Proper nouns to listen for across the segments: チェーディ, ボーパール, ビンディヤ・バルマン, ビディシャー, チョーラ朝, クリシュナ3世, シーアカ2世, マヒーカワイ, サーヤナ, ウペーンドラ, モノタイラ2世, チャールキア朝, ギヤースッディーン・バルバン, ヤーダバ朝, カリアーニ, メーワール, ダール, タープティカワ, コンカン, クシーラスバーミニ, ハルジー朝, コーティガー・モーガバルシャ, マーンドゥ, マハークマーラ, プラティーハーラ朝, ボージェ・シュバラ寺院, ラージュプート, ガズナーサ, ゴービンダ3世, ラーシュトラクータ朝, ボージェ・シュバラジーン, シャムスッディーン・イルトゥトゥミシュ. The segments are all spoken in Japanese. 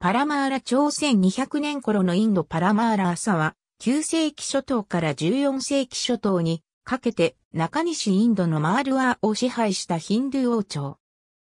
パラマーラ朝1200年頃のインドパラマーラ朝は9世紀初頭から14世紀初頭にかけて中西インドのマールワーを支配したヒンドゥー王朝。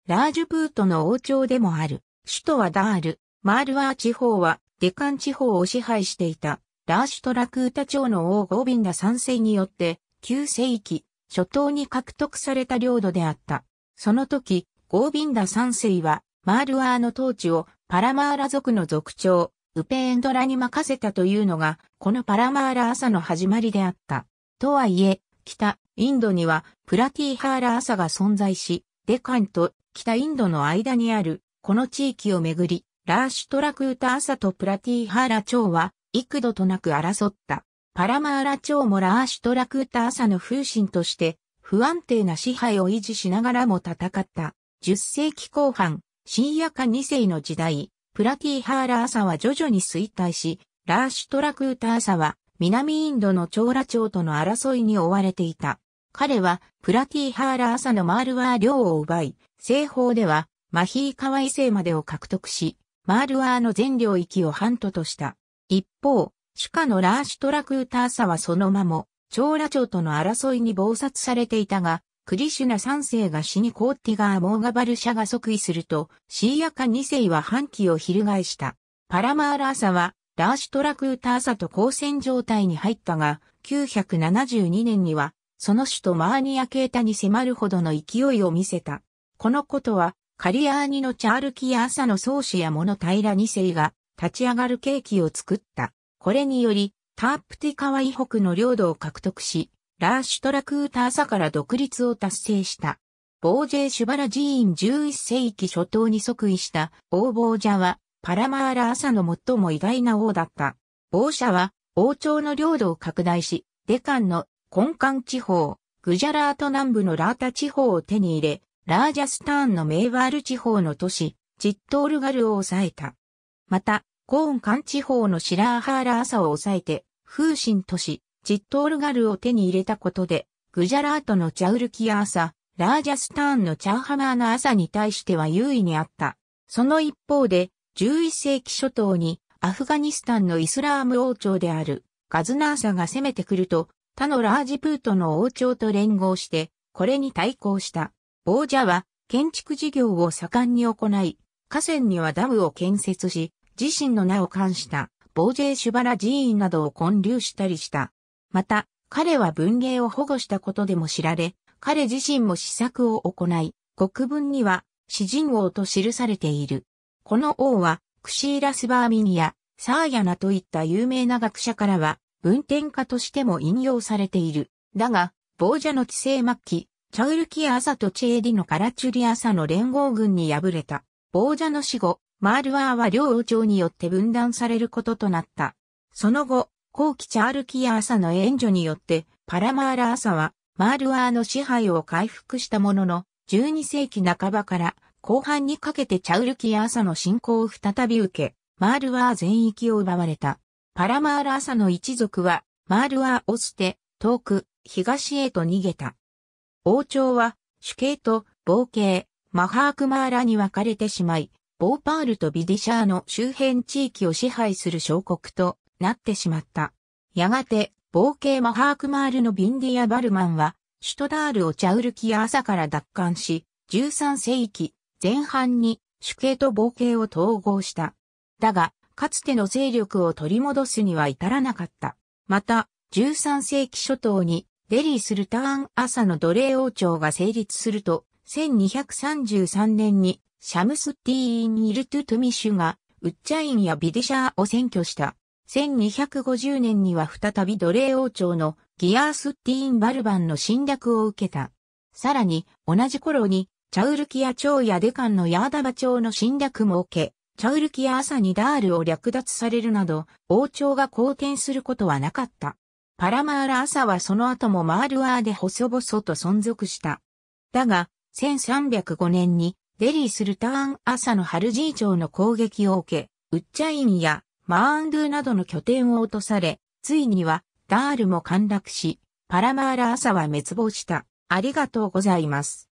ラージュプートの王朝でもある。首都はダール。マールワー地方はデカン地方を支配していたラーシュトラクータ朝の王ゴービンダ3世によって9世紀初頭に獲得された領土であった。その時、ゴービンダ3世はマールワーの統治をパラマーラ族の族長、ウペーンドラに任せたというのが、このパラマーラ朝の始まりであった。とはいえ、北インドにはプラティーハーラ朝が存在し、デカンと北インドの間にある、この地域をめぐり、ラーシュトラクータ朝とプラティーハーラ朝は、幾度となく争った。パラマーラ朝もラーシュトラクータ朝の風神として、不安定な支配を維持しながらも戦った。10世紀後半、シーアカ2世の時代、プラティーハーラ朝は徐々に衰退し、ラーシュトラクータ朝は南インドのチョーラ朝との争いに追われていた。彼はプラティーハーラ朝のマールワー領を奪い、西方ではマヒーカワイ制までを獲得し、マールワーの全領域を版図とした。一方、主下のラーシュトラクータ朝はその間も、チョーラ朝との争いに忙殺されていたが、クリシュナ3世が死にコーティガー・モーガバルシャが即位すると、シーアカ2世は反旗を翻した。パラマーラ朝は、ラーシュトラクータ朝と交戦状態に入ったが、972年には、その首都マーニアケータに迫るほどの勢いを見せた。このことは、カリアーニのチャールキア朝の宗師やモノタイラ2世が、立ち上がる契機を作った。これにより、タープティカワ以北の領土を獲得し、ラーシュトラクータ朝から独立を達成した。ボージェ・シュバラジーン11世紀初頭に即位した王ボージャはパラマーラ朝の最も偉大な王だった。ボージャは王朝の領土を拡大し、デカンのコンカン地方、グジャラート南部のラータ地方を手に入れ、ラージャスターンのメーワール地方の都市、チットールガルを抑えた。また、コーンカン地方のシラーハーラ朝を抑えて、風神都市、チットールガルを手に入れたことで、グジャラートのチャウルキア朝、ラージャスターンのチャーハマーナ朝に対しては優位にあった。その一方で、11世紀初頭にアフガニスタンのイスラーム王朝であるガズナーサが攻めてくると、他のラージプートの王朝と連合して、これに対抗した。ボージャは建築事業を盛んに行い、河川にはダムを建設し、自身の名を冠したボージェ・シュバラ寺院などを建立したりした。また、彼は文芸を保護したことでも知られ、彼自身も詩作を行い、国文には、詩人王と記されている。この王は、クシーラスバーミニや、サーヤナといった有名な学者からは、文典家としても引用されている。だが、ボージャの治世末期、チャウルキア朝とチェーディのカラチュリ朝の連合軍に敗れた。ボージャの死後、マールワーは両王朝によって分断されることとなった。その後、後期チャールキア朝の援助によって、パラマーラ朝は、マールワーの支配を回復したものの、12世紀半ばから後半にかけてチャウルキア朝の侵攻を再び受け、マールワー全域を奪われた。パラマーラ朝の一族は、マールワーを捨て、遠く、東へと逃げた。王朝は、主系と、傍系、マハークマーラに分かれてしまい、ボーパールとビディシャーの周辺地域を支配する小国と、なってしまった。やがて、傍系マハークマールのビンディヤ・バルマンは、首都ダールをチャウルキア朝から奪還し、13世紀前半に主系と傍系を統合した。だが、かつての勢力を取り戻すには至らなかった。また、13世紀初頭に、デリー・スルターン朝の奴隷王朝が成立すると、1233年に、シャムスッディーン・イルトゥトゥミシュが、ウッチャインやビディシャーを占拠した。1250年には再び奴隷王朝のギヤースッディーン・バルバンの侵略を受けた。さらに、同じ頃に、チャウルキア朝やデカンのヤーダバ朝の侵略も受け、チャウルキア朝にダールを略奪されるなど、王朝が好転することはなかった。パラマーラ朝はその後もマールワーで細々と存続した。だが、1305年に、デリー・スルターン朝のハルジー朝の攻撃を受け、ウッチャインや、マーンドゥなどの拠点を落とされ、ついにはダールも陥落し、パラマーラ朝は滅亡した。ありがとうございます。